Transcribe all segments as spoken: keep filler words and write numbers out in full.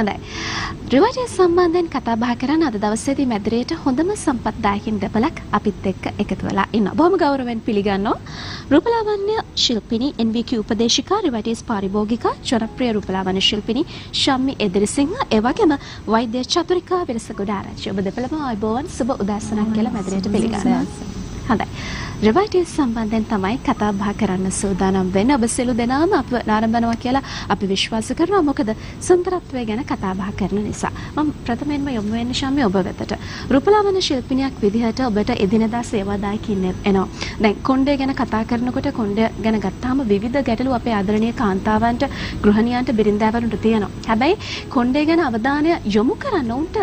හඳයි. රිවර්ජන් සම්බන්ධයෙන් කතා බහ කරන්න අද දවසේදී මැදිරියට හොඳම සම්පත්දායකින් දෙපළක් අපිත් එක්ක එකතු වෙලා ඉන්නවා. බොහොම ගෞරවයෙන් පිළිගන්නවා රූපලාවන්‍ය ශිල්පිනී එන් වී කිව් උපදේශිකා රිවර්ජන්ස් පාරිභෝගිකා ජනප්‍රිය රූපලාවන්‍ය ශිල්පිනී ශම්මි එදිරිසිංහ ඒ වගේම වෛද්‍ය චතුරිකා විරසගොඩ ආරච්චි. ඔබ දෙපළම ආයුබෝවන් සුබ උදෑසනක් කියලා මැදිරියට පිළිගන්නවා. හඳයි. රිවර්ජන්ස් සම්බන්ධයෙන් තමයි කතා බහ කරන්න සූදානම් වෙන්නේ. ඔබ සියලු දෙනාම අපව නාරඹනවා කියලා අපි විශ්වාස කරනවා. මොකද සුන්දරත්වය ගැන කතා බහ කරන නිසා. මම ප්‍රථමයෙන්ම යොමු වෙන්නේ ශාම්‍ය ඔබ වෙතට. රූපලාවන්‍ය ශිල්පිනියක් විදිහට ඔබට එදිනෙදා සේවාදායක ඉන්නත් එනවා. දැන් කොණ්ඩය ගැන කතා කරනකොට කොණ්ඩය ගැන ගත්තාම විවිධ ගැටලු අපේ ආදරණීය කාන්තාවන්ට, ගෘහණියන්ට, බිරින්දෑවරුන්ට තියෙනවා. හැබැයි කොණ්ඩය ගැන අවධානය යොමු කරන්න උන්ට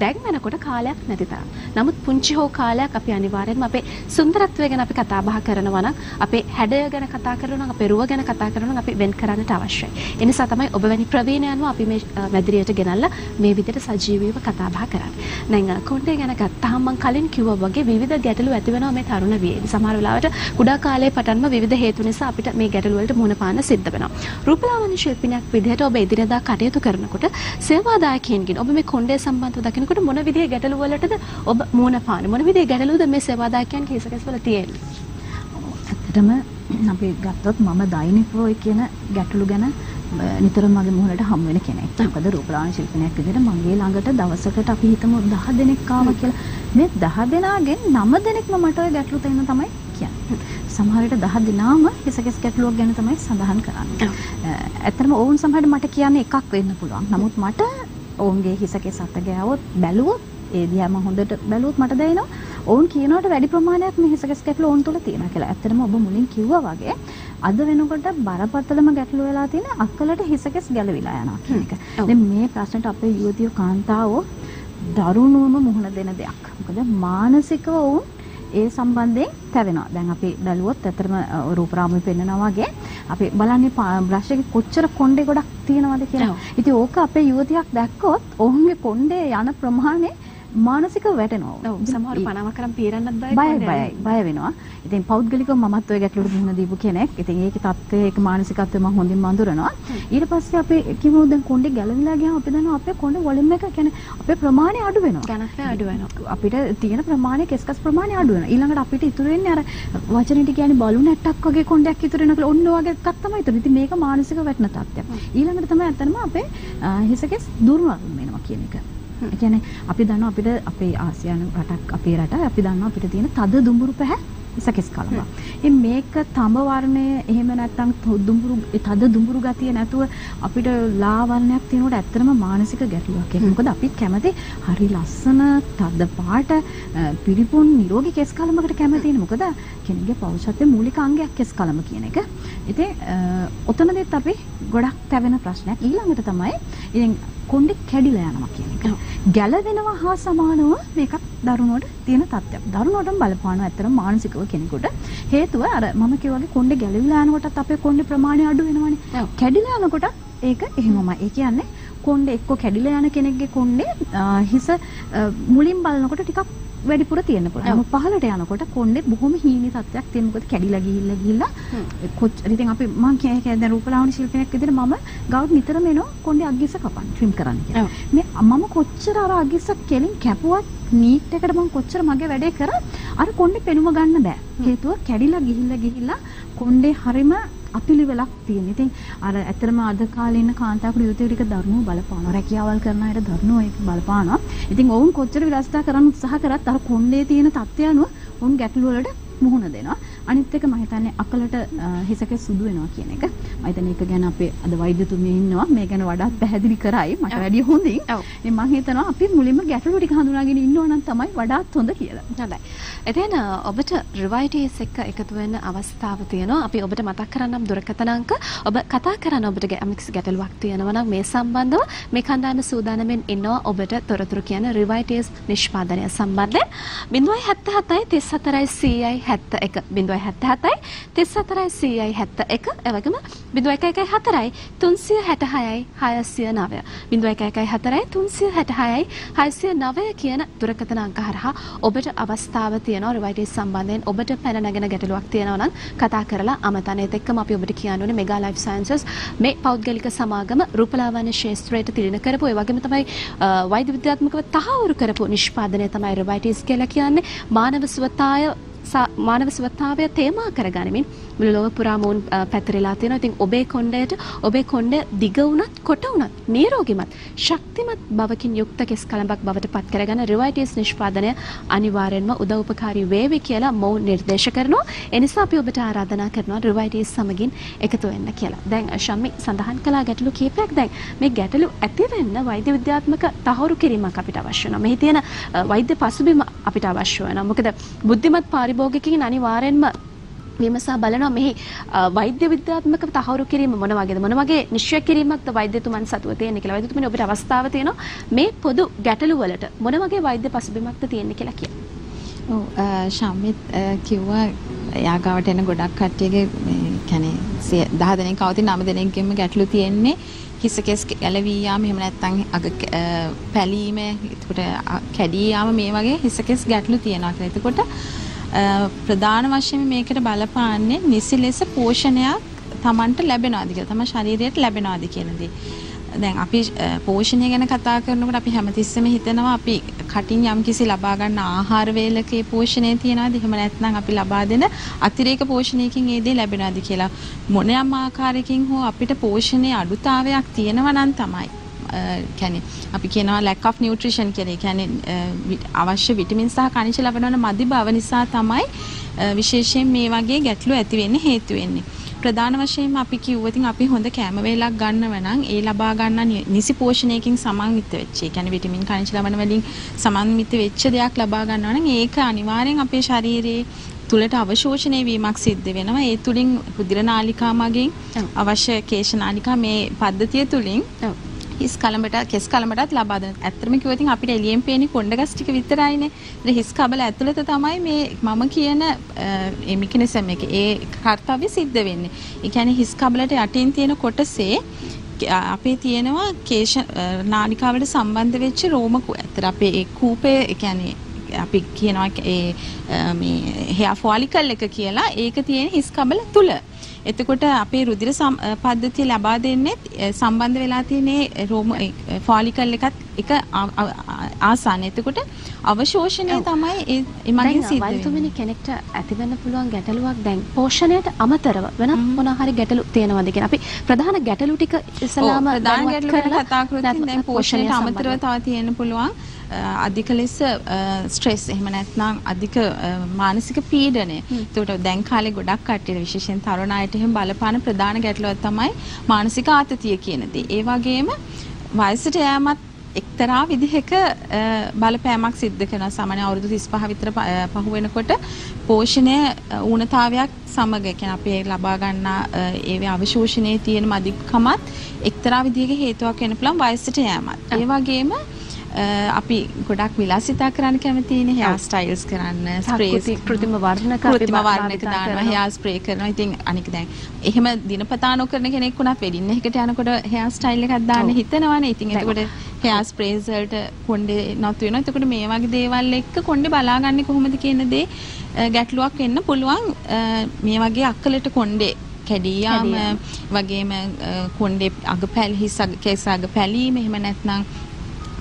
දැන්මනකොට කාලයක් නැති තරම්. නමුත් පුංචි හෝ කාලයක් අපි අනිවාර්යෙන්ම අපේ සුන්දරත්වය ගැන අපි කතා බහ කරනවා නම්, අපේ හැඩය ගැන කතා කරනවා නම්, අපේ රුව ගැන කතා කරනවා නම් අපි වෙන් කරන්නට අවශ්‍යයි. ඒ නිසා තමයි ඔබ වැනි ප්‍රවීණයන්ව අපි මේ මැදිරියට ගෙනල්ලා මේ විදිහට සජීවීව කතා බහ කරන්නේ. දැන් කොණ්ඩේ ගැන ගත්තාම මම කලින් කිව්වා වගේ විවිධ ගැටලු ඇති වෙනවා මේ තරුණ වියේ. සමහර වෙලාවට කුඩා කාලයේ පටන්ම විවිධ හේතු නිසා අපිට මේ ගැටලු වලට මුහුණ පාන්න සිද්ධ වෙනවා. රූපලාවන්‍ය ශිල්පිනියක් විදිහට ඔබ එදිනෙදා කටයුතු කරනකොට සේවාදායකයන්ගෙන් ඔබ මේ කොණ්ඩේ සම්බන්ධව දකින කොට මොන විදිහේ ගැටලු වලටද ඔබ මූණ පාන්නේ? මොන විදිහේ ගැටලුද මේ සේවාදායකයන් කේසකස් වල තියෙන්නේ? ඇත්තටම අපි ගත්තොත් මම දෛනිකව ඔය කියන ගැටලු ගැන නිතරම මගේ මූණට හම් වෙන කෙනෙක්. මොකද රූපලාවන්‍ය ශිල්පිනියක් විදිහට මගේ ළඟට දවසකට අපි හිතමු දහ දෙනෙක් ආවා කියලා. මේ දහ දෙනාගෙන් නව දෙනෙක්ම මට ඔය ගැටලු තියෙන තමයි කියන්නේ. සමහරට දහ දෙනාම කේසකස් ගැටලුවක් ගැන තමයි සඳහන් කරන්නේ. ඇත්තටම ඕන් සමහරට මට කියන්නේ එකක් වෙන්න පුළුවන්. නමුත් මට ඔවුන්ගේ හිසකේ සත ගෑවොත් බැලුවොත් ඒ දිහාම හොඳට බැලුවොත් මට දැනෙනවා ඔවුන් කියනකට වැඩි ප්‍රමාණයක් මේ හිසකස් ගැටලු ඔවුන් තුළ තියෙනවා කියලා. ඇත්තටම ඔබ මුලින් කිව්වා වගේ අද වෙනකොට බරපතලම ගැටලු වෙලා තියෙන අක්කලට හිසකස් ගැලවිලා යනවා කියන එක. දැන් මේ ප්‍රශ්නට අපේ යුවතිය කාන්තාවෝ දරුණුවම මුහුණ දෙන දෙයක්. මොකද මානසිකව ඔවුන් ඒ සම්බන්ධයෙන් තැවෙනවා. දැන් අපි බැලුවොත් ඇත්තටම රූපරාමුවේ පෙන්නනවා වගේ අපි බලන්නේ බ්‍රෂ් එකේ කොච්චර කොණ්ඩේ ගොඩක් තියෙනවද කියලා. ඉතින් ඕක අපේ යුවතියක් දැක්කොත් ඔවුන්ගේ කොණ්ඩේ යන ප්‍රමාණය මානසික වැටෙනවා. ඔව් සමහර පණාවක් කරන් පීරන්නත් බයයි. බය බයයි. බය වෙනවා. ඉතින් පෞද්ගලිකව මමත් ඔය ගැටලුවට මුහුණ දීපු කෙනෙක්. ඉතින් ඒකේ තත්ත්වය ඒක මානසිකත්වය මම හොඳින් අඳුරනවා. ඊට පස්සේ අපි කිව්වොත් දැන් කොණ්ඩේ ගැලවිලා ගියාම අපි දන්නවා අපේ කොණ්ඩේ වොලියම් එක කියන්නේ අපේ ප්‍රමාණය අඩු වෙනවා. ගණන්ය අඩු වෙනවා. අපිට තියෙන ප්‍රමාණය කෙස්කස් ප්‍රමාණය අඩු වෙනවා. ඊළඟට අපිට ඉතුරු වෙන්නේ අර වචනෙට කියන්නේ බලු නැට්ටක් වගේ කොණ්ඩයක් ඉතුරු වෙනවා කියලා. ඔන්න ඔය වගේ එකක් තමයි ඉතුරු. ඉතින් මේක මානසික වැටෙන තත්ත්වයක්. ඊළඟට තමයි අතනම අපේ හිසකෙස් දුර්වල වෙනවා කියන එක. ඒ කියන්නේ අපි දන්නවා අපිට අපේ ආසියානු රටක් අපේ රට අපි දන්නවා අපිට තියෙන තද දුඹුරු පැහැ ඉසකෙස් කලවා. ඉතින් මේක තඹ වර්ණය එහෙම නැත්නම් දුඹුරු තද දුඹුරු ගතිය නැතුව අපිට ලා වර්ණයක් තියෙනකොට ඇත්තටම මානසික ගැටලුවක් එනවා. මොකද අපි කැමති හරි ලස්සන තද පාට පිරිපුන් නිරෝගී කෙස් කලමකට කැමති වෙන. මොකද කෙනෙක්ගේ පෞෂත්වයේ මූලික අංගයක් කෙස් කලම කියන එක. ඉතින් ඔතනදිත් අපි ගොඩක් තැවෙන ප්‍රශ්නයක්. ඊළඟට තමයි ඉතින් කොණ්ඩේ කැඩිලා යනවා කියන එක. ගැලවෙනවා හා සමානව මේකත් දරුණුවට තියෙන තත්ත්වයක්. දරුණුවටම බලපානවා ඇත්තටම මානසිකව කෙනෙකුට. හේතුව අර මම කියවාගේ කොණ්ඩේ ගැලවිලා යනකොටත් අපේ කොණ්ඩේ ප්‍රමාණය අඩු වෙනවනේ. කැඩිලා යනකොටත් ඒක එහෙමමයි. ඒ කියන්නේ කොණ්ඩේ එක්ක කැඩිලා යන කෙනෙක්ගේ කොණ්ඩේ හිස මුලින් බලනකොට ටිකක් වැඩිපුර තියෙන්න පුළුවන්. නමුත් පහළට යනකොට කොණ්ඩේ බොහොම හීනි තත්ත්වයක් තියෙන. මොකද කැඩිලා ගිහිල්ලා ගිහිල්ලා කොච්චර ඉතින් අපි මම කියන්නේ දැන් රූපලාවන්‍ය ශිල්පිනියක් විදිහට මම ගවුඩ් නිතරම එනවා කොණ්ඩේ අගිස්ස කපන්න ට්‍රිම් කරන්න කියලා. මේ මම කොච්චර අර අගිස්ස කෙලින් කැපුවත් නීට් එකට මම කොච්චර මගේ වැඩේ කරා අර කොණ්ඩේ පෙනුම ගන්න බෑ. හේතුව කැඩිලා ගිහිල්ලා ගිහිල්ලා කොණ්ඩේ හරීම අපිලිවෙලක් තියෙන. ඉතින් අර ඇත්තටම අද කාලේ ඉන්න කාන්තාවගේ යුවතිය ටික දරුණුව බලපානවා. රැකියාවල් කරන අයට දරුණුව ඒක බලපානවා. ඉතින් ඔවුන් කොච්චර විලාසිතා කරන්න උත්සාහ කරත් අර කොණ්ඩේ තියෙන තත්ත්වය අනුව ඔවුන් ගැටලු වලට මුහුණ දෙනවා. අනිත් එක මම හිතන්නේ අකලට හිසකේ සුදු වෙනවා කියන එක. මම හිතන්නේ ඒක ගැන අපේ අද වෛද්‍යතුමිය ඉන්නවා. මේ ගැන වඩාත් පැහැදිලි කරයි. මට වැඩිය හොඳින්. ඉතින් මම හිතනවා අපි මුලින්ම ගැටලු ටික හඳුනාගෙන ඉන්නවා නම් තමයි වඩාත් හොඳ කියලා. හොඳයි. එතන ඔබට රිවර්ජන්ස් එක එකතු වෙන්න අවස්ථාව තියෙනවා. අපි ඔබට මතක් කරන්නම් දුරකථන අංක. ඔබ කතා කරන ඔබට මික්ස් ගැටලුවක් තියෙනවා නම් මේ සම්බන්ධව මේ කණ්ඩායම සූදානම්ෙන් ඉන්නවා ඔබට තොරතුරු කියන රිවර්ජන්ස් නිෂ්පාදනය සම්බන්ධයෙන්. 077යි 34යි 100යි 71 තුන්සිය හැත්තෑ හතයි තිස් හතරයි සීයයි හැත්තෑ එක ඒ වගේම බිඳු එකයි එකයි හතරයි තුන්සිය හැටහයයි හයසිය නවය බිඳු එකයි එකයි හතරයි තුන්සිය හැටහයයි හයසිය නවය කියන දුරකථන අංක හරහා ඔබට අවස්ථාව තියෙනවා රිවයිටිස් සම්බන්ධයෙන් ඔබට පැන නැගෙන ගැටලුවක් තියෙනවා නම් කතා කරලා අමතන ඒත් එක්කම අපි ඔබට කියන්න ඕනේ මෙගා ලයිෆ් සයන්සස් මේ පෞද්ගලික සමාගම රූපලාවන්‍ය ශාස්ත්‍රයට තිළින කරපු ඒ වගේම තමයි වෛද්‍ය විද්‍යාත්මකව තහවුරු කරපු නිෂ්පාදනය තමයි රිවයිටිස් කියලා කියන්නේ මානව සුවතාය මානව සුවතාවය තේමා කරගනිමින් මුළු ලෝක පුරාම උන් පැතිරලා තියෙනවා. ඉතින් ඔබේ කොණ්ඩයට ඔබේ කොණ්ඩය දිග වුණත් කොට වුණත් නිරෝගීමත් ශක්තිමත් බවකින් යුක්ත කෙස් කලඹක් බවට පත් කරගන්න රිවයිටිස් නිෂ්පාදනය අනිවාර්යයෙන්ම උදව්පකාරී වේවි කියලා මොවුන් නිර්දේශ කරනවා. ඒ නිසා අපි ඔබට ආරාධනා කරනවා රිවයිටිස් සමගින් එකතු වෙන්න කියලා. දැන් ශම්මි සඳහන් කළා ගැටලු කීපයක්. දැන් මේ ගැටලු ඇති වෙන්න වෛද්‍ය විද්‍යාත්මක තහවුරු කිරීමක් අපිට අවශ්‍ය වෙනවා. මෙහි තියෙන වෛද්‍ය පසුබිම අපිට අවශ්‍ය වෙනවා. මොකද බුද්ධිමත් පාරිභෝගික භෝගිකයන් අනිවාර්යෙන්ම විමසා බලනවා මෙහි වෛද්‍ය විද්‍යාත්මක තහවුරු කිරීම මොන වගේද මොන වගේ නිශ්චය කිරීමක්ද වෛද්‍යතුමන් සතුව තියෙන්නේ කියලා. වෛද්‍යතුමනි ඔබට අවස්ථාව තියෙනවා මේ පොදු ගැටලු වලට මොන වගේ වෛද්‍ය පසුබිමක්ද තියෙන්නේ කියලා කියන්න. ඔව් ශාමිත් කිව්වා යාගාවට එන ගොඩක් කට්ටියගේ මේ කියන්නේ දහ දෙනෙක් කවතින් නව දෙනෙක්ගෙම ගැටලු තියෙන්නේ හිස කෙස් ඇලවී යාම එහෙම නැත්නම් අග පැලීම එතකොට කැඩී යාම මේ වගේ හිස කෙස් ගැටලු තියෙනවා කියලා. එතකොට ප්‍රධාන වශයෙන් මේකට බලපාන්නේ නිසි ලෙස පෝෂණයක් තමන්ට ලැබෙනවාද කියලා තම ශරීරයට ලැබෙනවාද කියන දේ. දැන් අපි පෝෂණය ගැන කතා කරනකොට අපි හැමතිස්සෙම හිතනවා අපි කටින් යම්කිසි ලබා ගන්න ආහාර වේලකේ පෝෂණය තියනවාද එහෙම නැත්නම් අපි ලබා දෙන අතිරේක පෝෂණයකින් ඒ දේ ලැබෙනවාද කියලා. මොන යම් ආකාරයකින් හෝ අපිට පෝෂණයේ අඩුතාවයක් තියෙනවා නම් තමයි කියන්නේ අපි කියනවා lack of nutrition කියලා. ඒ කියන්නේ අවශ්‍ය විටමින් සහ ඛනිජ ලබනවන මදි බව නිසා තමයි විශේෂයෙන් මේ වගේ ගැටලු ඇති වෙන්නේ හේතු වෙන්නේ. ප්‍රධාන වශයෙන්ම අපි කිව්වොත් අපි හොඳ කැම වේලක් ගන්නව නම් ඒ ලබා ගන්න නිසි පෝෂණයකින් සමන්විත වෙච්ච. ඒ කියන්නේ විටමින් ඛනිජ ලබන වලින් සමන්විත වෙච්ච දෙයක් ලබා ගන්නවා නම් ඒක අනිවාර්යෙන් අපේ ශරීරයේ තුලට අවශෝෂණය වීමක් සිද්ධ වෙනවා. ඒ තුලින් රුධිර නාලිකා මගින් අවශ්‍ය කේශ නාලිකා මේ පද්ධතිය තුලින් හිස් කලඹට කෙස් කලඹටත් ලබා දෙන. ඇත්තටම කිව්වොත් අපිට එළියෙන් පේන්නේ කොණ්ඩගස් ටික විතරයිනේ. ඒත් හිස් කබල ඇතුළත තමයි මේ මම කියන මේ මිකනිසම් එක ඒ කාර්යය සිද්ධ වෙන්නේ. ඒ කියන්නේ හිස් කබලට යටින් තියෙන කොටසේ අපේ තියෙනවා කේශ නාලිකාවට සම්බන්ධ වෙච්ච රෝමකූප. ඇත්තට අපේ ඒ කූපය ඒ කියන්නේ අපි කියනවා ඒ මේ hair follicle එක කියලා. ඒක තියෙන හිස් කබල තුල. එතකොට අපේ රුධිර පද්ධතිය ලබා දෙන්නේ සම්බන්ධ වෙලා තියෙන රෝම ෆෝලිකල් එකත් එක ආසන්න. එතකොට අවශෝෂණය තමයි ඉමගින් සිද්ධ වෙන්නේ. තුමිනි කෙනෙක්ට ඇති වෙන්න පුළුවන් ගැටලුවක් දැන් පෝෂණයට අමතරව වෙනත් මොන හරි ගැටලු තියෙනවද කියන අපි ප්‍රධාන ගැටලු ටික ඉස්සලාම ප්‍රධාන ගැටලු ගැන කතා කරොත් දැන් පෝෂණයට අමතරව තව තියෙන්න පුළුවන් අධික ලෙස ස්ට්‍රෙස් එහෙම නැත්නම් අධික මානසික පීඩනය. ඒකට දැන් කාලේ ගොඩක් කට්ටිය විශේෂයෙන් තරුණ අයට එහෙම බලපාන ප්‍රධාන ගැටලුව තමයි මානසික ආතතිය කියන දේ. ඒ වගේම වයසට යෑමත් එක්තරා විදිහක බලපෑමක් සිද්ධ කරනවා. සාමාන්‍ය අවුරුදු තිස් පහ විතර පහු වෙනකොට පෝෂණය ඌනතාවයක් සමග ඒ කියන්නේ අපේ ලබා ගන්න ඒවේ අවශෝෂණයේ තියෙන මදිකමත් එක්තරා විදිහක හේතුවක් වෙන්න පුළුවන් වයසට යෑමත්. ඒ වගේම අපි ගොඩක් විලාසිතා කරන්න කැමතිනේ hair styles කරන්න ස්ප්‍රේස් කෘතිම වර්ණක කෘතිම වර්ණක දානවා hair spray කරනවා. ඉතින් අනික දැන් එහෙම දිනපතා නොකරන කෙනෙක් වුණත් වෙඩින් එකකට යනකොට hair style එකක් දාන්න හිතනවානේ. ඉතින් එතකොට hair sprays වලට කොණ්ඩේ නතු වෙනවා. එතකොට මේ වගේ දේවල් එක්ක කොණ්ඩේ බලාගන්නේ කොහොමද කියන දේ ගැටලුවක් වෙන්න පුළුවන්. මේ වගේ අක්කලට කොණ්ඩේ කැඩියාම වගේම කොණ්ඩේ අග පැල හිස් අග කේස අග පැලීම එහෙම නැත්නම්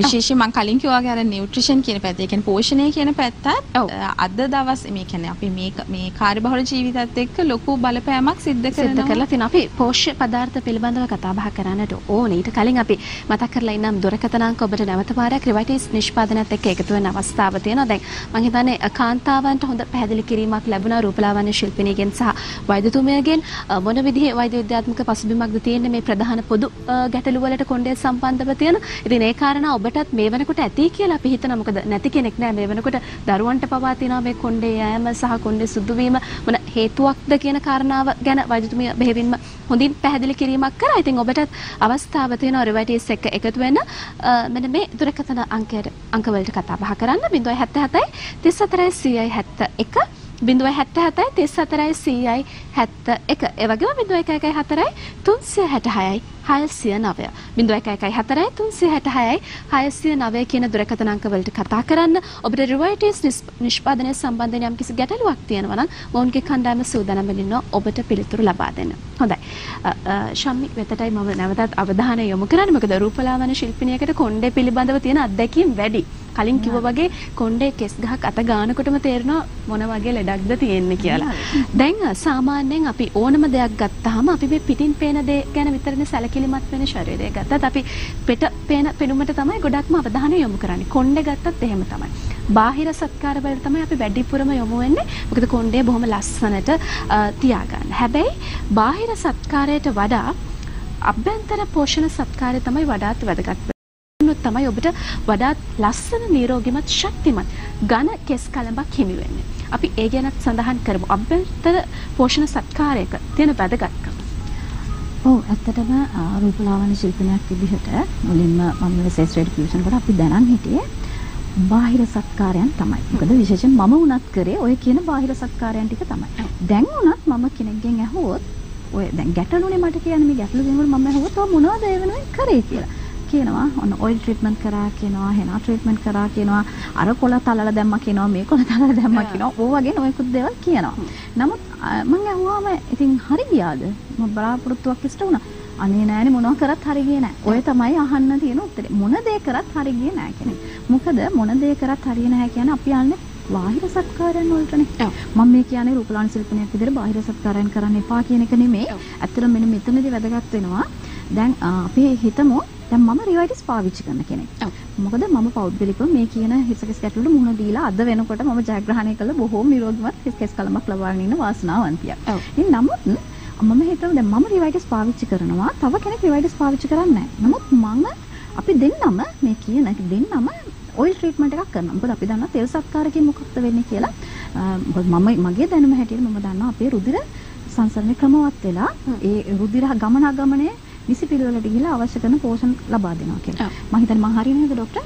විශේෂයෙන් මම කලින් කිව්වා වගේ අර නියුට්‍රිෂන් කියන පැත්ත, ඒ කියන්නේ පෝෂණය කියන පැත්තත් අද දවස් මේ කියන්නේ අපි මේ මේ කාර්යබහුල ජීවිතයත් එක්ක ලොකු බලපෑමක් සිද්ධ කරලා තියෙනවා. අපි පෝෂ්‍ය පදාර්ථ පිළිබඳව කතා බහ කරන්නට ඕනේ. ඊට කලින් අපි මතක් කරලා ඉන්නම් දුරකථන අංක ඔබට නැවත පාරක් රිවයිටිස් නිෂ්පාදනයත් එක්ක එකතු වෙන අවස්ථාව තියෙනවා. දැන් මම හිතන්නේ කාන්තාවන්ට හොඳ පැහැදිලි කිරීමක් ලැබුණා රූපලාවන්‍ය ශිල්පිනියගෙන් සහ වෛද්‍යතුමියගෙන් මොන විදිහේ වෛද්‍ය විද්‍යාත්මක පසුබිමක්ද තියෙන්නේ මේ ප්‍රධාන පොදු ගැටලු වලට කොණ්ඩේ සම්බන්ධව තියෙන. ඉතින් ඒ කාරණා ඔබටත් මේ වෙනකොට ඇති කියලා අපි හිතනවා. මොකද නැති කෙනෙක් නෑ. මේ වෙනකොට දරුවන්ට පවා තිනා මේ කොණ්ඩේ යෑම සහ කොණ්ඩේ සුදු වීම මොන හේතුවක්ද කියන කාරණාව ගැන වෛද්‍යතුමිය බෙහෙවින්ම හොඳින් පැහැදිලි කිරීමක් කරා. ඉතින් ඔබටත් අවස්ථාව තියෙනවා රිවයිටස් එක එකතු වෙන්න. මෙන්න මේ දුරකථන අංකයට අංක වලට කතා බහ කරන්න zero seven seven three four zero zero seven one zero seven seven three four zero zero seven one ඒ වගේම zero one one one three six six six zero nine zero one one one three six six six zero nine කියන දුරකථන අංක වලට කතා කරන්න. ඔබට රිවයිටස් නිෂ්පාදනය සම්බන්ධයෙන් යම් කිසි ගැටලුවක් තියෙනවා නම් මොවුන්ගේ කණ්ඩායම සූදානම් වෙන්න ඔබට පිළිතුරු ලබා දෙන්න. හොඳයි. ශම්මි වෙතටයි මම නැවතත් අවධානය යොමු කරන්නේ. මොකද රූපලාවන්‍ය ශිල්පිනියකට කොණ්ඩේ පිළිබඳව තියෙන අත්දැකීම් වැඩි. කලින් කිව්වා වගේ කොණ්ඩේ කෙස් ගහක් අත ගානකොටම තේරෙනවා මොන වගේ ලඩක්ද තියෙන්නේ කියලා. දැන් සාමාන්‍යයෙන් අපි ඕනම දෙයක් ගත්තාම අපි මේ පිටින් පේන දේ ගැන විතරනේ සැලකිලිමත් වෙන්නේ. ශරීරය ගත්තත් අපි පිට පේන පෙනුමට තමයි ගොඩක්ම අවධානය යොමු කරන්නේ. කොණ්ඩේ ගත්තත් එහෙම තමයි. බාහිර සත්කාර වලට තමයි අපි වැඩිපුරම යොමු වෙන්නේ. මොකද කොණ්ඩේ බොහොම ලස්සනට තියාගන්න. හැබැයි බාහිර සත්කාරයට වඩා අභ්‍යන්තර පෝෂණ සත්කාරය තමයි වඩාත් වැදගත්. තමයි ඔබට වඩාත් ලස්සන නිරෝගිමත් ශක්තිමත් ඝන කෙස් කලඹක් හිමි වෙන්නේ. අපි ඒ ගැනත් සඳහන් කරමු. අභ්‍යන්තර පෝෂණ සත්කාරයක තියෙන වැදගත්කම. ඔව් ඇත්තටම රූපලාවන්‍ය ශිල්පිනියක් විදිහට මුලින්ම මම රිසර්ච් රේඩ් ෆියුෂන් වල අපි දැනන් හිටියේ බාහිර සත්කාරයන් තමයි. මොකද විශේෂයෙන් මම උනත් කරේ ඔය කියන බාහිර සත්කාරයන් ටික තමයි. දැන් උනත් මම කෙනෙක්ගෙන් ඇහුවොත් ඔය දැන් ගැටලුනේ මට කියන්නේ මේ ගැටලු දෙනකොට මම ඇහුවොත් ඔය මොනවද ඒ වෙනුවෙන් කරේ කියලා. කියනවා ඔන්න ඔයිල් ට්‍රීට්මන්ට් කරා කියනවා හෙනා ට්‍රීට්මන්ට් කරා කියනවා අර කොළ තලලා දැම්මා කියනවා මේ කොළ තලලා දැම්මා කියනවා ඕ වගේ නොයෙකුත් දේවල් කියනවා. නමුත් මම අහුවාම ඉතින් හරි ගියාද මම බලාපොරොත්තුවක් ඉෂ්ට වුණා. අනේ නෑනේ මොනවා කරත් හරි ගියේ නෑ. ඔය තමයි අහන්න තියෙන උත්තරේ. මොන දේ කරත් හරි ගියේ නෑ කියන්නේ. මොකද මොන දේ කරත් හරිය නෑ කියන්නේ අපි යන්නේ බාහිර සත්කාරයන් වලටනේ. මම මේ කියන්නේ රූපලාවන්‍ය ශිල්පිනියක් විදිහට බාහිර සත්කාරයන් කරන්න එපා කියන එක නෙමෙයි. ඇත්තටම මෙන්න මෙතනදී වැදගත් වෙනවා. දැන් අපි හිතමු දැන් මම රිවයිටස් පාවිච්චි කරන කෙනෙක්. මොකද මම පෞද්ගලිකව මේ කියන හිසකස් ගැටලුවට මුහුණ දීලා අද වෙනකොට මම ජයග්‍රහණය කළ බොහෝම නිරෝගිමත් හිසකස් කලමක් ලබාගෙන ඉන්න වාසනාවන්තියක්. ඉතින් නමුත් මම හිතමු දැන් මම රිවයිටස් පාවිච්චි කරනවා තව කෙනෙක් රිවයිටස් පාවිච්චි කරන්නේ නැහැ. නමුත් මම අපි දෙන්නම මේ කියන දෙන්නම ඔයිල් ට්‍රීට්මන්ට් එකක් කරනවා. මොකද අපි දන්නවා තෙල් සත්කාරකයෙන් මොකක්ද වෙන්නේ කියලා. මොකද මම මගේ දැනුම හැටියට මම දන්නවා අපේ රුධිර සංසරණය ක්‍රමවත් වෙලා ඒ රුධිර ගමනාගමනයේ විසි පිළිවෙලට ගිහිලා අවශ්‍ය කරන පෝෂණ ලබා දෙනවා කියලා. මම හිතන්නේ මම හරියනේද ડોක්ටර්?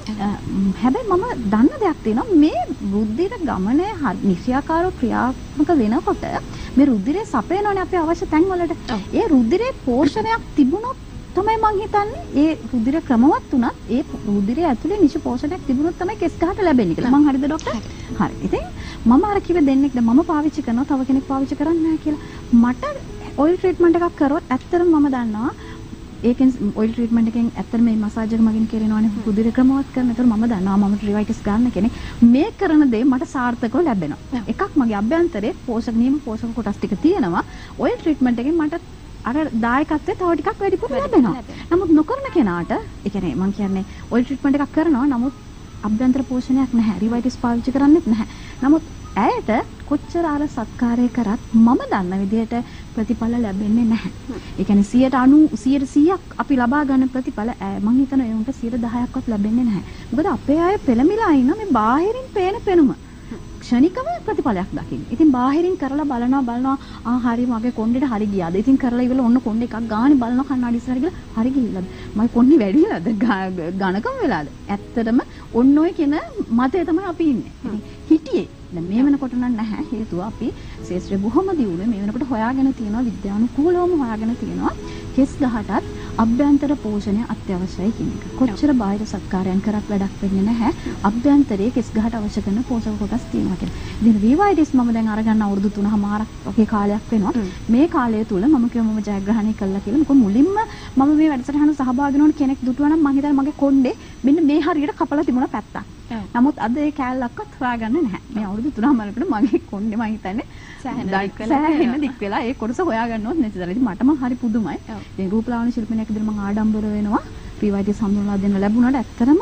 හැබැයි මම දන්න දෙයක් තියෙනවා මේ රුධිර ගමනේ නිසියාකාරව ක්‍රියාත්මක වෙනකොට මේ රුධිරේ සපයනෝනේ අපේ අවශ්‍ය තැන් වලට. ඒ රුධිරේ පෝෂණයක් තිබුණොත් තමයි මම හිතන්නේ ඒ රුධිර ක්‍රමවත් වුණත් ඒ රුධිරය ඇතුලේ නිසි පෝෂණයක් තිබුණොත් තමයි කෙස් ගහට ලැබෙන්නේ කියලා. මම හරිද ડોක්ටර්? හරි. ඉතින් මම අර කිව්ව දෙන්නෙක්ද මම පාවිච්චි කරනවා තව කෙනෙක් පාවිච්චි කරන්නේ නැහැ කියලා. මට ඔයිල් ට්‍රීට්මන්ට් එකක් කරොත් ඇත්තටම මම දන්නවා ඒකෙන් ඔයිල් ට්‍රීට්මන්ට් එකෙන් ඇත්තට මේ මසාජ් එක මගින් කරනවානේ රුධිර ක්‍රමවත් කරන. ඒතර මම දන්නවා මම රිවයිටස් ගන්න කෙනෙක් මේ කරන දේ මට සාර්ථකව ලැබෙනවා. එකක් මගේ අභ්‍යන්තරයේ පෝෂක නියම පෝෂක කොටස් ටික තියෙනවා. ඔයිල් ට්‍රීට්මන්ට් එකෙන් මට අර දායකත්වය තව ටිකක් වැඩිපුර ලැබෙනවා. නමුත් නොකරන කෙනාට ඒ කියන්නේ මම කියන්නේ ඔයිල් ට්‍රීට්මන්ට් එකක් කරනවා නමුත් අභ්‍යන්තර පෝෂණයක් නැහැ. රිවයිටස් පාවිච්චි කරන්නෙත් නැහැ. නමුත් ඇයට කොච්චර ආර සත්කාරය කරත් මම දන්න විදිහට ප්‍රතිඵල ලැබෙන්නේ නැහැ. ඒ කියන්නේ ninety ninety one hundred අපි ලබා ගන්න ප්‍රතිඵල මම හිතන ඒකට one hundred ten ක්වත් ලැබෙන්නේ නැහැ. මොකද අපේ අය පෙළමිලා ඉන්න මේ බාහිරින් පේන පෙනුම ක්ෂණිකව ප්‍රතිඵලයක් දකින්න. ඉතින් බාහිරින් කරලා බලනවා බලනවා ආ හරි මගේ කොණ්ඩේට හරි ගියාද. ඉතින් කරලා ඉවරලා ඔන්න කොණ්ඩේ එකක් ගානේ බලනවා කන්නාඩි ඉස්සරහ ගිහලා හරි ගිහිලාද. මගේ කොණ්ඩේ වැඩිලාද ඝනකම වෙලාද. ඇත්තටම ඔන්න ඔය කියන මතය තමයි අපි ඉන්නේ. හිටියේ මේ වෙනකොට නම් නැහැ. හේතුව අපි ශාස්ත්‍රයේ බොහොම දියුණුවේ මේ වෙනකොට හොයාගෙන තියෙනවා විද්‍යානුකූලවම හොයාගෙන තියෙනවා කෙස් ගහටත් අභ්‍යන්තර පෝෂණය අත්‍යවශ්‍යයි කියන එක. කොච්චර බාහිර සත්කාරයන් කරත් වැඩක් වෙන්නේ නැහැ. අභ්‍යන්තරයේ කෙස් ගහට අවශ්‍ය කරන පෝෂක කොටස් තියෙනවා කියන. ඉතින් රිවයිටස් මම දැන් අරගන්න අවුරුදු තුනමාරක් වගේ කාලයක් වෙනවා. මේ කාලය තුල මම කියව මම ජයග්‍රහණය කළා කියලා. මොකද මුලින්ම මම මේ වැඩසටහන සහභාගී වෙන කෙනෙක් දුටුවා නම් මම හිතන්නේ මගේ කොණ්ඩේ මෙන්න මේ හරියට කපලා තිබුණ පැත්තක්. නමුත් අද ඒ කැලලක්වත් හොයාගන්නේ නැහැ. මේ අවුරුදු තුනමාරකට මගේ කොණ්ඩේ මම හිතන්නේ සෑහෙන දික් වෙලා ඒ කොටස හොයාගන්නවත් නැතිදලා. ඉතින් මටම හරි පුදුමයි. ඉතින් රූපලාවන්‍ය ශිල්පිනියක් විදිහට මම ආඩම්බර වෙනවා. රිවයිටස් හඳුන්වා දෙන්න ලැබුණාට ඇත්තටම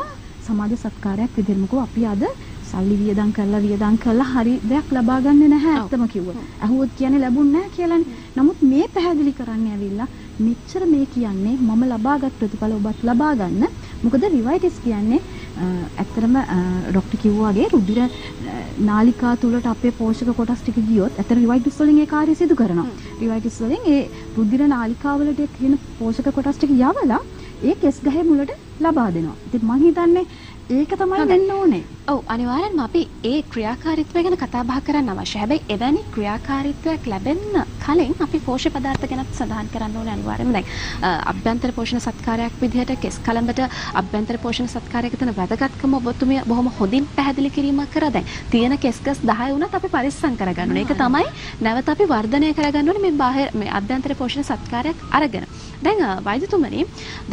සමාජ සත්කාරයක් විදිහටමකෝ අපි අද සල්ලි වියදම් කරලා වියදම් කරලා හරි දෙයක් ලබා ගන්නේ නැහැ ඇත්තම කිව්වොත්. අහුවොත් කියන්නේ ලැබුණ නැහැ කියලානේ. නමුත් මේ පැහැදිලි කරන්න ඇවිල්ලා මෙච්චර මේ කියන්නේ මම ලබාගත් ප්‍රතිඵල ඔබත් ලබා ගන්න. මොකද රිවයිටස් කියන්නේ ඇත්තටම ડોක්ටර් කිව්වා වගේ රුධිර නාලිකා තුලට අපේ පෝෂක කොටස් ටික ගියොත් අතන රිවයිටිස් වලින් ඒ කාර්ය සිදු කරනවා. රිවයිටිස් වලින් ඒ රුධිර නාලිකා වලට තියෙන පෝෂක කොටස් ටික යවලා ඒ කෙස් ගහේ මුලට ලබා දෙනවා. ඉතින් මම හිතන්නේ ඒක තමයි වෙන්න ඕනේ. ඔව් අනිවාර්යෙන්ම අපි ඒ ක්‍රියාකාරීත්වය ගැන කතා බහ කරන්න අවශ්‍යයි. හැබැයි එවැනි ක්‍රියාකාරීත්වයක් ලැබෙන්න කලින් අපි පෝෂ්‍ය පදාර්ථ ගැන සඳහන් කරන්න ඕනේ අනිවාර්යෙන්ම. දැන් අභ්‍යන්තර පෝෂණ සත්කාරයක් විදිහට කෙස් කලඹට අභ්‍යන්තර පෝෂණ සත්කාරයක තියෙන වැදගත්කම ඔබතුමිය බොහොම හොඳින් පැහැදිලි කිරීමක් කරා. දැන් තියෙන කෙස්කස් දහය වුණත් අපි පරිස්සම් කරගන්න ඕනේ. ඒක තමයි නැවත අපි වර්ධනය කරගන්න ඕනේ මේ බාහිර මේ අභ්‍යන්තර පෝෂණ සත්කාරයක් අරගෙන. දැන් වෛද්‍යතුමනි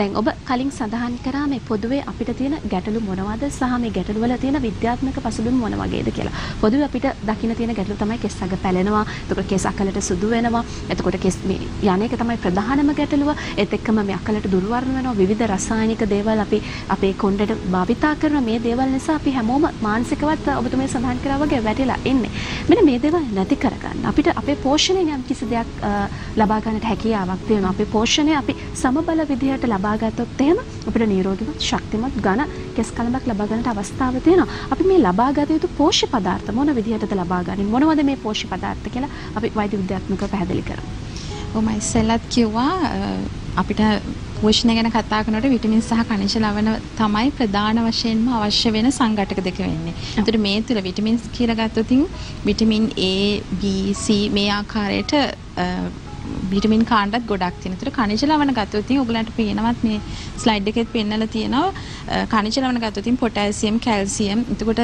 දැන් ඔබ කලින් සඳහන් කරා මේ පොදුවේ අපිට තියෙන ගැටලු මොනවද සහ මේ ගැටලු වල තියෙන විද්‍යාත්මක පසුබිම් මොන වගේද කියලා. පොදුවේ අපිට දකින්න තියෙන ගැටලු තමයි කෙස් අග පැලෙනවා. එතකොට කෙස් අකලට සුදු වෙනවා. එතකොට කෙස් මේ යන්නේ ඒක තමයි ප්‍රධානම ගැටලුව. ඒත් එක්කම මේ අකලට දුර්වර්ණ වෙනවා. විවිධ රසායනික දේවල් අපි අපේ කොණ්ඩේට භාවිතා කරන මේ දේවල් නිසා අපි හැමෝම මානසිකවත් ඔබතුමේ සඳහන් කරා වගේ වැටිලා ඉන්නේ. මෙන්න මේ දේවල් නැති කරගන්න. අපිට අපේ පෝෂණය යම් කිසි දෙයක් ලබා ගන්නට හැකියාවක් තියෙනවා. අපේ පෝෂණය අපි සමබල විදිහට ලබා ගත්තොත් එහෙම අපිට නිරෝගීවත් ශක්තිමත් ඝන කෙස් කලඹක් ලබා ගන්නට අවස්ථාව තියෙනවා. අපි මේ ලබා ගත යුතු පෝෂ්‍ය පදාර්ථ මොන විදිහටද ලබා ගන්නේ මොනවද මේ පෝෂ්‍ය පදාර්ථ කියලා අපි වෛද්‍ය විද්‍යාත්මකව පැහැදිලි කරමු. ඔව් මම ඉස්සෙල්ලත් කිව්වා අපිට පෝෂණය ගැන කතා කරනකොට විටමින් සහ ඛනිජ ලවණ තමයි ප්‍රධාන වශයෙන්ම අවශ්‍ය වෙන සංඝටක දෙක වෙන්නේ. ඒතර මේ තුල විටමින්ස් කියලා ගත්තොත් විටමින් A, B, C මේ ආකාරයට විටමින් කාණ්ඩත් ගොඩක් තියෙනවා. ඒතර ඛනිජ ලවණ ගත්තොත් ඔයගලන්ට පේනවත් මේ ස්ලයිඩ් එකෙත් පෙන්නලා තියෙනවා. ඛනිජ ලවණ ගත්තොත් පොටෑසියම්, කැල්සියම්. එතකොට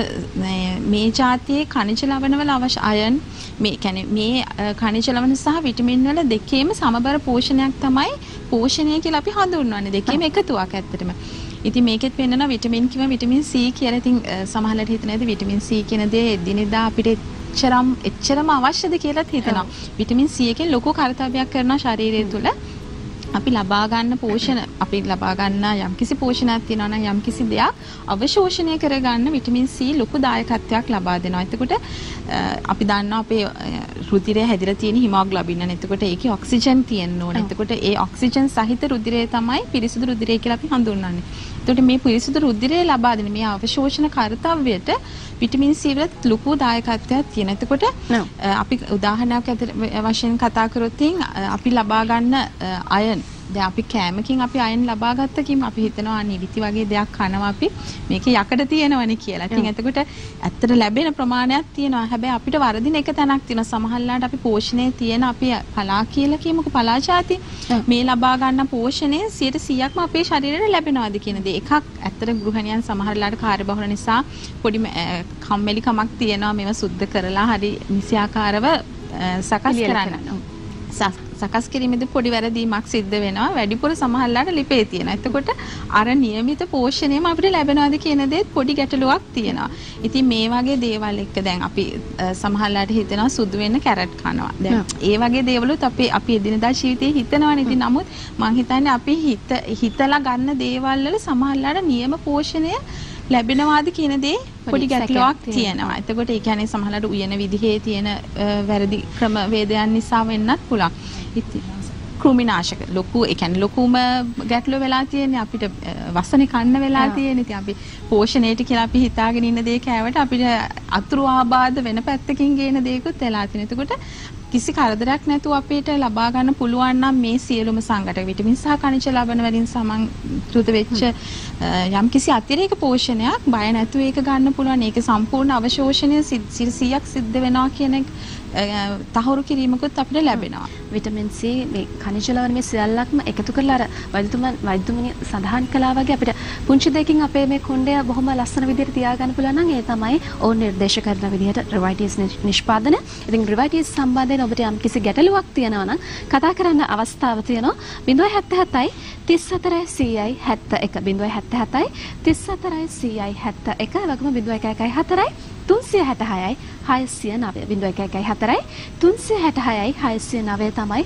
මේ જાතියේ ඛනිජ ලවණවල අවශ්‍ය අයර්න් මේ කියන්නේ මේ ඛනිජ ලවණ සහ විටමින් වල දෙකේම සමබර පෝෂණයක් තමයි පෝෂණය කියලා අපි හඳුන්වන්නේ. දෙකේම එකතුවක් ඇත්තටම. ඉතින් මේකෙත් පෙන්නනවා විටමින් කිව්වම විටමින් C කියලා. ඉතින් සමහරවිට හිතනවාද විටමින් C කියන දේ දිනෙදා අපිට එච්චරම් එච්චරම අවශ්‍යද කියලාත් හිතනවා. විටමින් C එකෙන් ලොකු කාර්යයක් කරනවා ශරීරය තුළ. අපි ලබා ගන්න පෝෂණ අපි ලබා ගන්න යම්කිසි පෝෂණයක් තියෙනවා නම් යම්කිසි දෙයක් අවශෝෂණය කරගන්න විටමින් C ලොකු දායකත්වයක් ලබා දෙනවා. එතකොට අපි දන්නවා අපේ රුධිරය හැදිලා තියෙන හිමෝග්ලොබින් නම් එතකොට ඒකේ ඔක්සිජන් තියෙන්න ඕනේ. එතකොට ඒ ඔක්සිජන් සහිත රුධිරය තමයි පිරිසිදු රුධිරය කියලා අපි හඳුන්වන්නේ. එතකොට මේ පිරිසිදු රුධිරය ලබා දෙන මේ අවශෝෂණ කාර්යයට විටමින් C වලත් ලොකු දායකත්වයක් තියෙනවා. එතකොට අපි උදාහරණයක් වශයෙන් කතා කරොත් අපි ලබා ගන්න අයර්න් දැන් අපි කෑමකින් අපි අයන් ලබා ගත්තකින් අපි හිතනවා නිවිති වගේ දෙයක් කනවා අපි මේක යකඩ තියෙනවනේ කියලා. ඉතින් එතකොට ඇත්තට ලැබෙන ප්‍රමාණයක් තියෙනවා. හැබැයි අපිට වරදින එක තැනක් තියෙනවා. සමහරලාට අපි පෝෂණයේ තියෙන අපි පලා කියලා කියමුකෝ පලා જાති මේ ලබා ගන්න පෝෂණය සීයට සීයක්ම අපේ ශරීරයට ලැබෙනවාද කියන දේ. එකක් ඇත්තට ගෘහණියන් සමහරලාට කාර්යබහුල නිසා පොඩි කම්මැලි කමක් තියෙනවා මේවා සුද්ධ කරලා හරි නිසියාකාරව සකස් කරන්න. සකස් කිරීමේදී පොඩි වැරදීමක් සිද්ධ වෙනවා. වැඩිපුර සමහරලාට ලිපේ තියෙනවා. එතකොට අර નિયમિત පෝෂණයම අපිට ලැබෙනවාද කියන දේත් පොඩි ගැටලුවක් තියෙනවා. ඉතින් මේ වගේ දේවල් එක්ක දැන් අපි සමහරලාට හිතනවා සුදු වෙන්න කැරට් කනවා. දැන් ඒ වගේ දේවලුත් අපි අපි එදිනදා ජීවිතේ හිතනවනේ. ඉතින් නමුත් මම හිතන්නේ අපි හිත හිතලා ගන්න දේවල් වල සමහරලාට નિયම පෝෂණය ලැබෙනවාද කියන දේ පොඩි ගැටලුවක් තියෙනවා. එතකොට ඒ කියන්නේ සමහරවිට උයන විදිහේ තියෙන වැරදි ක්‍රම වේදයන් නිසා වෙන්නත් පුළුවන්. ඉතින් කෘමිනාශක ලොකු ඒ කියන්නේ ලොකුම ගැටලුව වෙලා තියෙන්නේ අපිට වසනේ කන්න වෙලා තියෙන. ඉතින් අපි පෝෂණයට කියලා අපි හිතාගෙන ඉන්න දේ කෑවට අපිට අතුරු ආබාධ වෙන පැත්තකින් ගේන දේකුත් වෙලා තියෙන. එතකොට කිසි කරදරයක් නැතුව අපිට ලබා ගන්න පුළුවන් නම් මේ සියලුම සංඝටක විටමින් සහ ඛනිජ ලවණ වලින් සමන්ත්‍රිත වෙච්ච යම්කිසි අතිරේක පෝෂණයක් බය නැතුව ඒක ගන්න පුළුවන්. ඒක සම්පූර්ණ අවශෝෂණය සීයට සීයක් සිද්ධ වෙනවා කියන තහවුරු කිරීමකුත් අපිට ලැබෙනවා. විටමින් C මේ ඛනිජ ලවණ මේ සියල්ලක්ම එකතු කරලා අර වෛද්‍යතුමන් වෛද්‍යතුමනි සඳහන් කළා වගේ අපිට පුංචි දෙකකින් අපේ මේ කොණ්ඩය බොහොම ලස්සන විදිහට තියා ගන්න පුළුවන් නම් ඒ තමයි ඕන් නිර්දේශ කරන විදිහට රිවයිටිස් නිෂ්පාදන. ඉතින් රිවයිටිස් සම්බන්ධ ඔබට යම් කිසි ගැටලුවක් තියෙනවා නම් කතා කරන්න අවස්ථාව තියෙනවා බිඳුව හත හතයි තිස් හතරයි සීයයි හැත්ත එක බිඳුව හත හතයි තිස් හතරයි සීයයි හැත්ත එක වගේම බිඳුව එක එකයි හතරයි තුන්සිය හැට හයයි හයසිය නවය බිඳුව එක එකයි හතරයි තුන්සිය හැට හයයි හයසිය නවය තමයි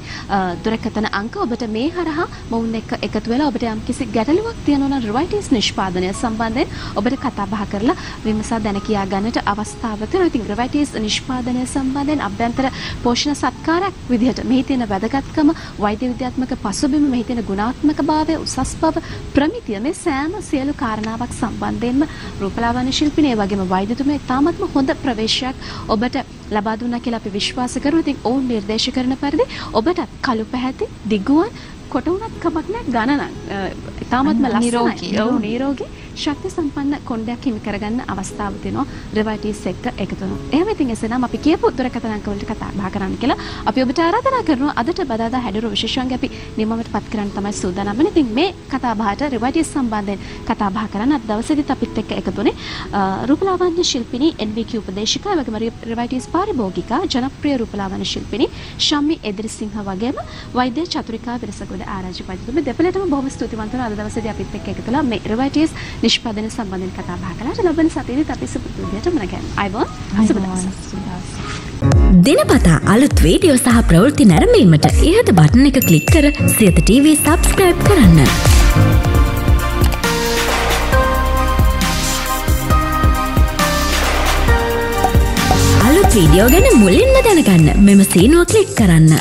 දුරකථන අංක. ඔබට මේ හරහා මොවුන් එක්ක එකතු වෙලා ඔබට යම් කිසි ගැටලුවක් තියෙනවා නම් රිවයිටිස් නිෂ්පාදනය සම්බන්ධයෙන් ඔබට කතා බහ කරලා විමසා දැන කියා ගන්නට අවස්ථාව තියෙනවා. ඉතින් රිවයිටිස් නිෂ්පාදනය සම්බන්ධයෙන් අභ්‍යන්තර පෝෂණ සත්කාරයක් විදිහට මෙහි තියෙන වැදගත්කම වෛද්‍ය විද්‍යාත්මක පසුබිම මෙහි තියෙන ගුණාත්මක භාවය උසස් බව ප්‍රමිතිය මේ සෑම සියලු කාරණාවක් සම්බන්ධයෙන්ම රූපලාවන්‍ය ශිල්පිනිය වගේම වෛද්‍යතුමේ තාම ඉතාමත්ම හොඳ ප්‍රවේශයක් ඔබට ලබා දුන්නා කියලා අපි විශ්වාස කරනවා. ඉතින් ඔවුන් නිර්දේශ කරන පරිදි ඔබට කළු පැහැති දිගුවන් කොට උනත් කමක් නැහැ ගණනක් ඉතාමත්ම ලස්සනයි. ඔව් නිරෝගී ශක්ති සම්පන්න කොණ්ඩයක් හිමි කරගන්න අවස්ථාව දෙනවා රෙවටිස් එක්ක එකතු වෙනවා. එහෙම ඉතින් එසේනම් අපි කියපු දුරකථන අංක වලට කතා බහ කරන්න කියලා අපි ඔබට ආරාධනා කරනවා. අදට බදාදා හැඩරුව විශේෂාංග අපි නිමවටපත් කරන්න තමයි සූදානම් වෙන්නේ. ඉතින් මේ කතා බහට රෙවටිස් සම්බන්ධයෙන් කතා බහ කරන්න අද දවසේදීත් අපිත් එක්ක එකතු වුණේ රූපලාවන්‍ය ශිල්පිනී එන් බී කියූ උපදේශිකා වගේම රෙවටිස් පාරිභෝගිකා ජනප්‍රිය රූපලාවන්‍ය ශිල්පිනී ශම්මි එදිරිසිංහ වගේම වෛද්‍ය චතුරිකා විරසගොඩ ආරච්චි වෛද්‍යතුමා දෙපළටම බොහොම ස්තුතිවන්ත වෙනවා අද දවසේදී අපිත් එක්ක එකතු වෙලා මේ රෙවටිස් නිෂ්පාදන සම්බන්ධයෙන් කතා බහ කළාට ලබන සතියේදී අපි සුපුරුදු විදිහට මුණගැහෙමු. අයිබෝන් සුබ දවසක්. දිනපතා අලුත් වීඩියෝ සහ ප්‍රවෘත්ති නැරඹීමට ඉහත බටන් එක ක්ලික් කර සියත ටීවී subscribe කරන්න. වීඩියෝ ගැන මුලින්ම දැනගන්න මෙම සීනුව ක්ලික් කරන්න.